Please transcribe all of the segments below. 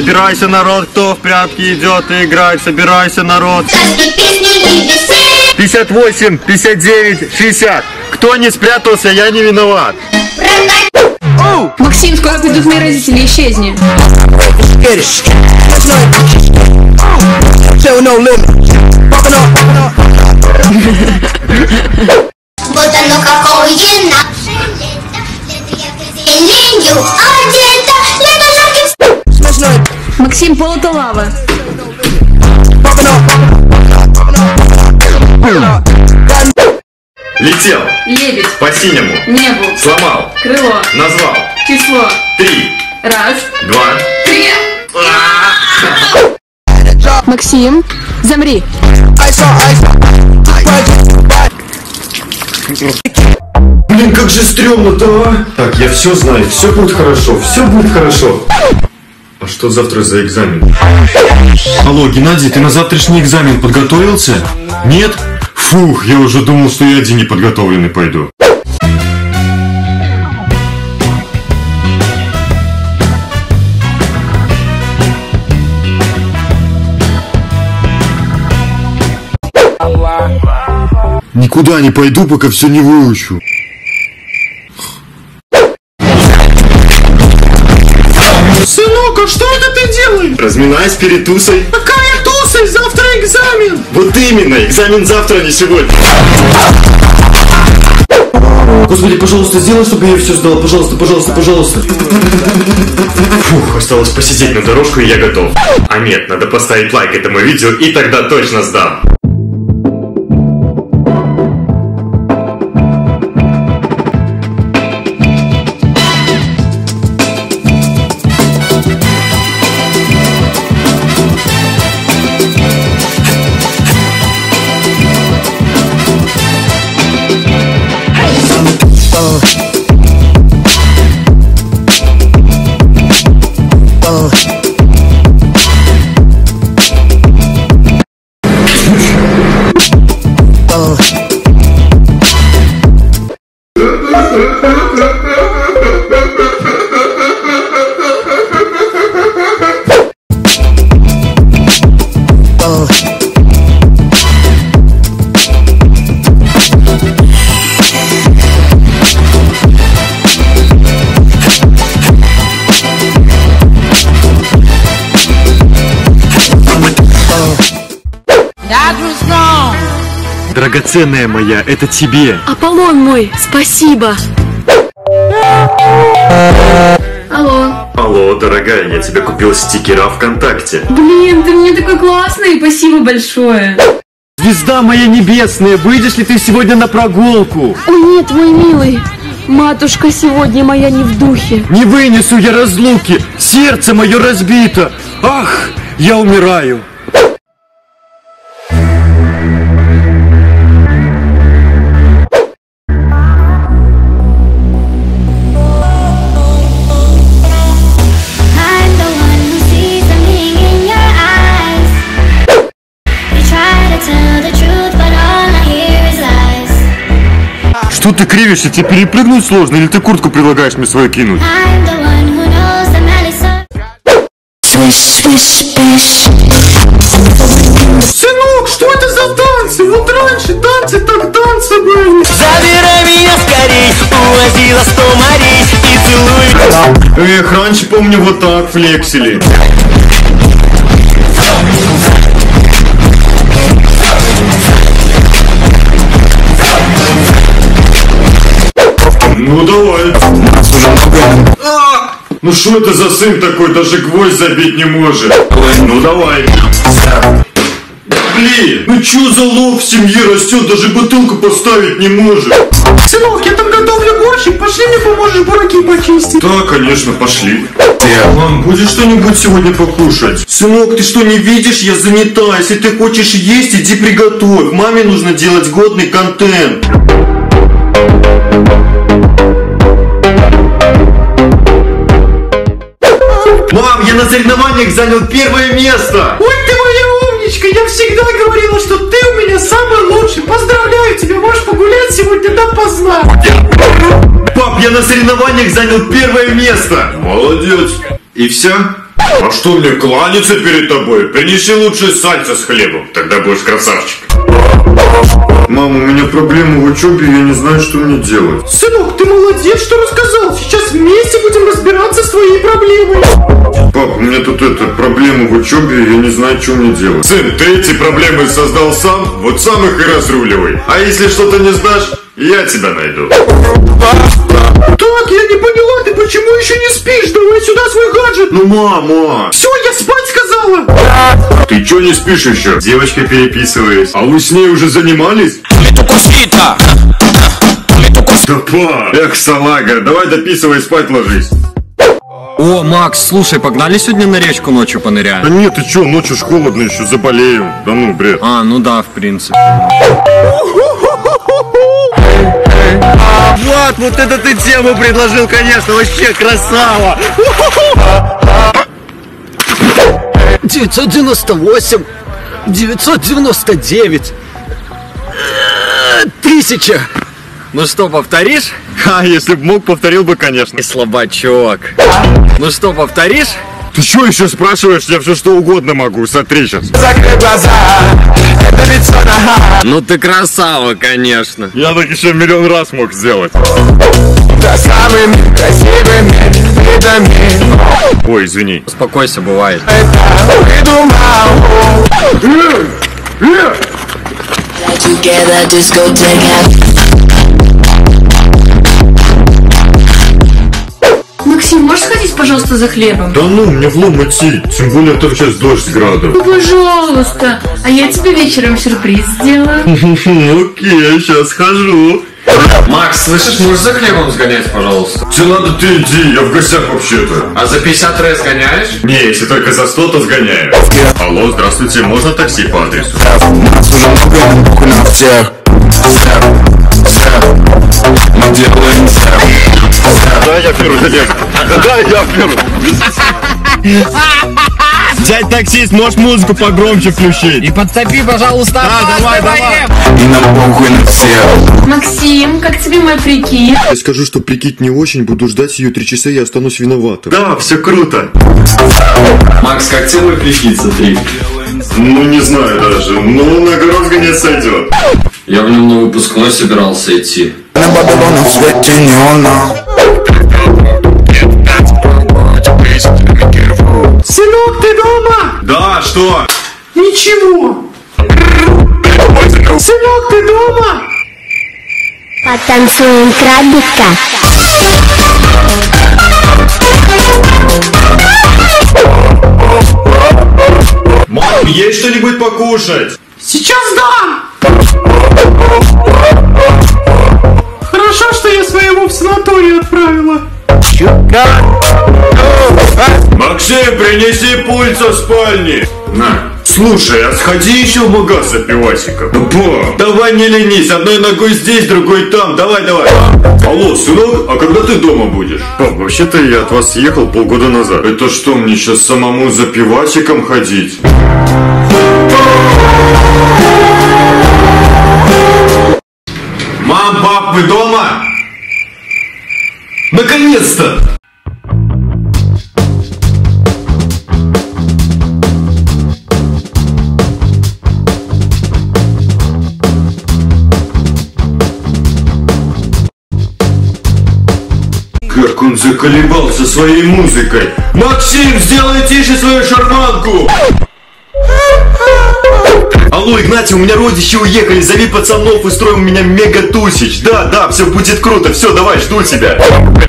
Собирайся, народ, кто в прятки идет играть. Собирайся, народ. 58, 59, 60. Кто не спрятался, я не виноват. Оу! Максим, скоро придут мои родители, исчезни. Вот оно какое наше лето, лето одето, лето жарким. Максим, пол это лава. Летел. Лебедь. По синему небу. Сломал. Крыло. Назвал. Число. 3. Раз. 2. 3. Максим, замри. Блин, как же стрёмно-то, а? Так, я все знаю, все будет хорошо, все будет хорошо. А что завтра за экзамен? Алло, Геннадий, ты на завтрашний экзамен подготовился? Нет? Фух, я уже думал, что я один неподготовленный пойду. Никуда не пойду, пока все не выучу. Сынок, а что это ты делаешь? Разминаюсь перед тусой. Какая туса? Завтра экзамен. Вот именно, экзамен завтра, не сегодня. Господи, пожалуйста, сделай, чтобы я все сдал. Пожалуйста, пожалуйста, пожалуйста. Фух, осталось посидеть на дорожку, и я готов. А нет, надо поставить лайк этому видео, и тогда точно сдам. Драгоценная моя, это тебе. Аполлон мой, спасибо. Алло. Алло, дорогая, я тебе купил стикера ВКонтакте. Блин, ты мне такой классный, спасибо большое. Звезда моя небесная, выйдешь ли ты сегодня на прогулку? О нет, мой милый, матушка сегодня моя не в духе. Не вынесу я разлуки, сердце мое разбито. Ах, я умираю. Что ты кривишься? Тебе перепрыгнуть сложно? Или ты куртку предлагаешь мне свою кинуть? Сынок, что это за танцы? Вот раньше танцы так танцы были. Забирай меня скорей, увози за 100 морей и целуй. Эх, раньше, помню, вот так флексили. Ну давай. Ну что это за сын такой, даже гвоздь забить не может. Ну давай. Блин, ну чё за лох в семье растет, даже бутылку поставить не может. Сынок, я там готовлю борщик, пошли мне поможешь бураки почистить. Да, конечно, пошли. Мам, будешь что-нибудь сегодня покушать? Сынок, ты что не видишь, я занята, если ты хочешь есть, иди приготовь. Маме нужно делать годный контент. Мам, я на соревнованиях занял 1 место! Ой, ты моя умничка! Я всегда говорила, что ты у меня самый лучший! Поздравляю тебя! Можешь погулять сегодня допоздна! Пап, я на соревнованиях занял 1 место! Молодец! И все? А что мне кланяться перед тобой? Принеси лучше сальца с хлебом, тогда будешь красавчик. Мама, у меня проблемы в учебе, я не знаю, что мне делать. Сынок, ты молодец, что рассказал. Сейчас вместе будем разбираться с твоей проблемой. Пап, у меня тут проблемы в учебе, я не знаю, что мне делать. Сын, ты эти проблемы создал сам, вот сам их и разруливай. А если что-то не знаешь, я тебя найду. Так, я не поняла, ты почему еще не спишь? Давай сюда свой гаджет. Ну, мама. Все, я спать сказала. Ты че не спишь еще? Девочка переписывается. А вы с ней уже занимались? Да, па. Эх, салага, давай дописывай, спать ложись. О, Макс, слушай, погнали сегодня на речку ночью поныряем? Да нет, ты чё, ночью ж холодно еще, заболею. Да ну, бред. А, ну да, в принципе. Влад, вот это ты тему предложил, конечно, вообще красава. 998, 999, 1000. Ну что, повторишь? А, если б мог, повторил бы, конечно. И слабачок. Ну что, повторишь? Ты что еще спрашиваешь? Я все что угодно могу, смотри сейчас. Закрой глаза, это лицо нога. Ну ты красава, конечно. Я так еще миллион раз мог сделать. Да, самыми красивыми видами. Ой, извини. Успокойся, бывает. Максим, можешь сходить, пожалуйста, за хлебом? Да ну, мне в лом идти, тем более там сейчас дождь с градом. Ну, пожалуйста, а я тебе вечером сюрприз сделаю. Окей, сейчас схожу. Макс, слышишь, можешь за хлебом сгонять, пожалуйста? Тебе надо, ты иди, я в гостях вообще-то. А за 50 рэ сгоняешь? Не, если только за 100, то сгоняю. Алло, здравствуйте, можно такси по адресу? Да, я беру. Дядь таксист, можешь музыку погромче включить? И подтопи, пожалуйста. Да, давай. И нам похуй на всех. Максим, как тебе мой прикид? Я скажу, что прикид не очень, буду ждать ее 3 часа и останусь виноватым. Да, все круто. Макс, как тебе мой прикид, смотри? Ну, не знаю даже, но на огород гонять сойдет. Я в нем на выпускной собирался идти. Сынок, ты дома? Да, что? Ничего. Сынок, ты дома? Потанцуем крабика. Мам, есть что-нибудь покушать? Сейчас да. Хорошо, что я своего в санаторий отправила. Максим, принеси пульт со спальни. На. Слушай, а сходи еще в магаз за пивасиком. Ба. Давай не ленись, одной ногой здесь, другой там, давай. Алло, сынок, а когда ты дома будешь? Пап, вообще-то я от вас съехал полгода назад. Это что, мне сейчас самому за пивасиком ходить? Мам, пап, вы дома? Наконец-то! Как он заколебался своей музыкой! Максим, сделай тише свою шарманку! Алло, Игнатий, у меня родичи уехали, зови пацанов, устрой у меня мега-тусич. Да, все будет круто, все, давай, жду тебя.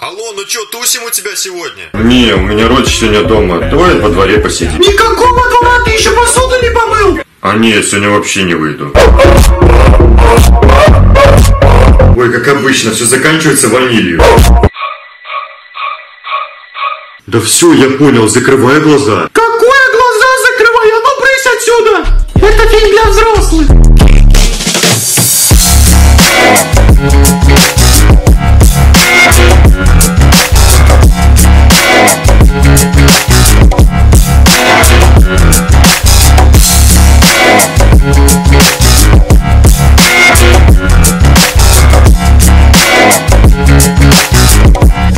Алло, ну чё, тусим у тебя сегодня? Не, у меня родичи сегодня дома, давай во дворе посидим. Никакого двора, ты еще посуду не помыл? А не, сегодня вообще не выйду. Ой, как обычно, все заканчивается ванилью. Да все, я понял, закрывай глаза. Какое глаза закрывай, а ну брысь отсюда! Это фильм для взрослых.